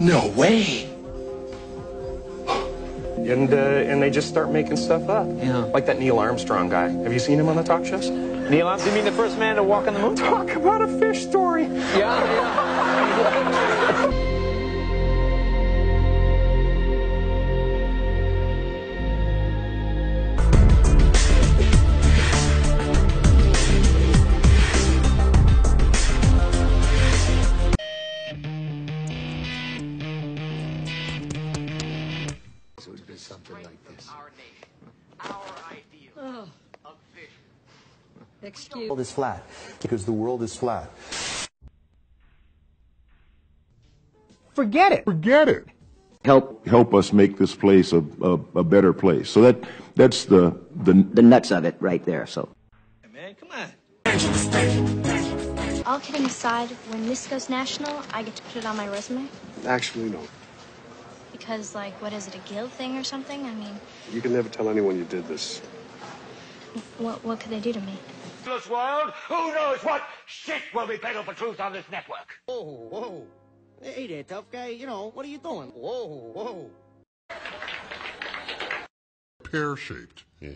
No way. And they just start making stuff up. Yeah. Like that Neil Armstrong guy. Have you seen him on the talk shows? Neil Armstrong, you mean the first man to walk on the moon? Talk about a fish story. Yeah, yeah. The world is flat because the world is flat. Forget it. Forget it. Help us make this place a better place. So that's the nuts of it right there. So. Hey man, come on. All kidding aside, when this goes national, I get to put it on my resume. Actually, no. Because like, what is it, a guild thing or something? I mean. You can never tell anyone you did this. What could they do to me? This world, who knows what shit will be peddled for truth on this network? Oh, whoa. Hey there, tough guy. You know, what are you doing? Whoa, whoa. Pear-shaped. Yeah.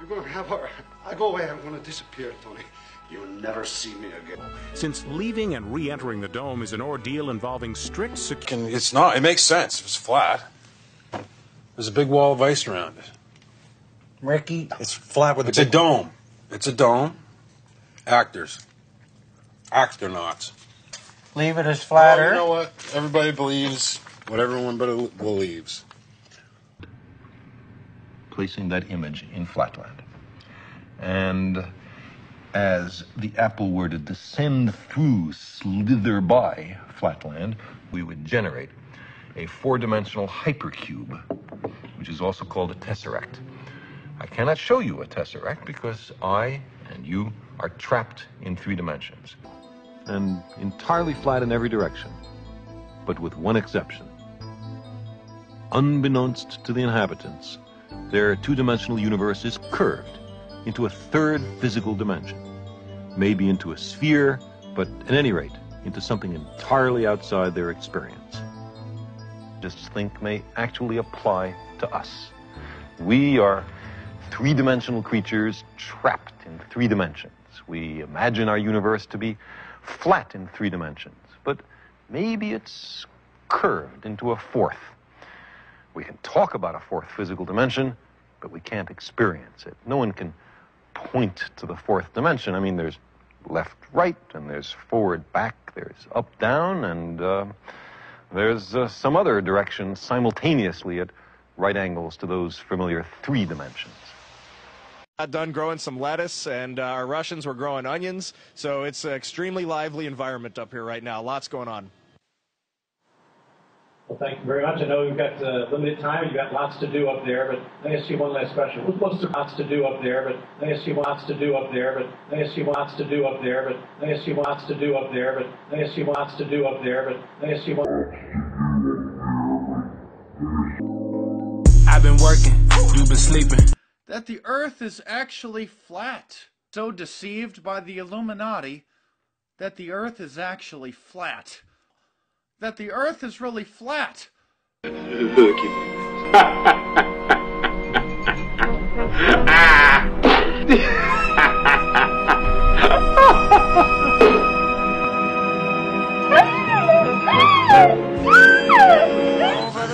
You're going to have her. I go away. I'm going to disappear, Tony. You'll never see me again. Since leaving and re-entering the dome is an ordeal involving strict security. It's not. It makes sense. It's flat. There's a big wall of ice around it. Ricky. It's flat with a big dome. It's a dome. Actors. Actonauts. Leave it as flat Earth. You know what? Everybody believes what everyone believes. Placing that image in Flatland. And as the apple were to descend through, slither by Flatland, we would generate a four-dimensional hypercube, which is also called a tesseract. I cannot show you a tesseract because I and you are trapped in three dimensions. And entirely flat in every direction, but with one exception. Unbeknownst to the inhabitants, their two-dimensional universe is curved into a third physical dimension. Maybe into a sphere, but at any rate, into something entirely outside their experience. This link may actually apply to us. We are three-dimensional creatures trapped in three dimensions. We imagine our universe to be flat in three dimensions, but maybe it's curved into a fourth. We can talk about a fourth physical dimension, but we can't experience it. No one can point to the fourth dimension. I mean, there's left-right, and there's forward-back, there's up-down, and there's some other direction simultaneously at right angles to those familiar three dimensions. Got done growing some lettuce, and our Russians were growing onions, so it's an extremely lively environment up here right now. Lots going on. Well, thank you very much. I know we've got limited time. You've got lots to do up there, but let me ask you one last question. I've been working, you've been sleeping. That the Earth is actually flat. So deceived by the Illuminati that the Earth is actually flat. That the Earth is really flat. For the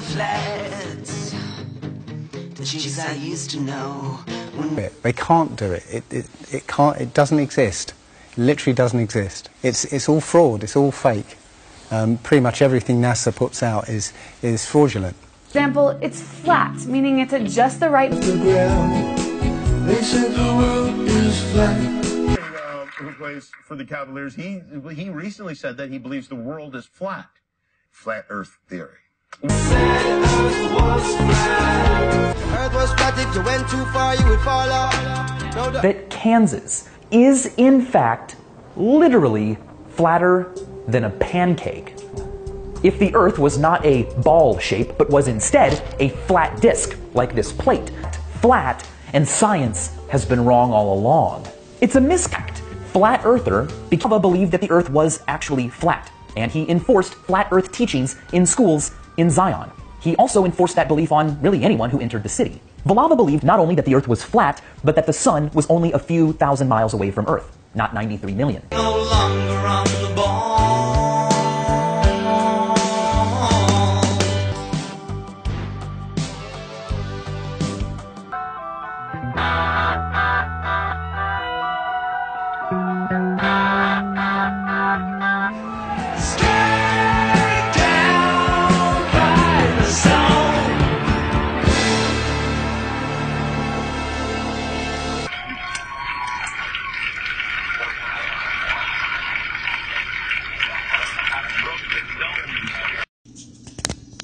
flats. She's I used to know. They can't do it. It can't. It doesn't exist. It literally doesn't exist. It's all fraud. It's all fake. Pretty much everything NASA puts out is fraudulent. For example, it's flat, meaning it's at just the right. They said the world is flat. Who plays for the Cavaliers? He recently said that he believes the world is flat. Flat Earth theory. Said Earth was flat. Earth was flat. If you went too far, you would fall out. No, that Kansas is, in fact, literally flatter than a pancake. If the Earth was not a ball shape, but was instead a flat disc, like this plate. Flat, and science has been wrong all along. It's a misconception. Flat Earther, because I believed that the Earth was actually flat. and he enforced flat earth teachings in schools in Zion. He also enforced that belief on really anyone who entered the city. Vallava believed not only that the earth was flat, but that the sun was only a few thousand miles away from earth, not 93 million. No longer on the ball.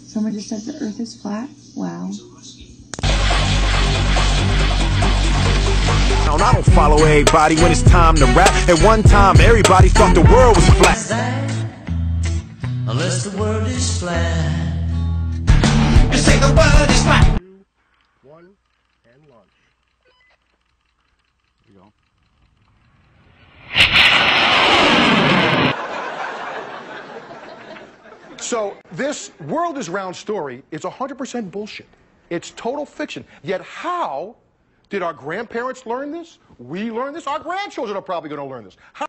Someone just said the earth is flat? Wow. I don't follow everybody when it's time to rap. At one time, everybody thought the world was flat. Unless the world is flat. You say the world is flat. One and launch. There you go. So this world is round story is 100% bullshit. It's total fiction. Yet how did our grandparents learn this? We learned this. Our grandchildren are probably going to learn this. How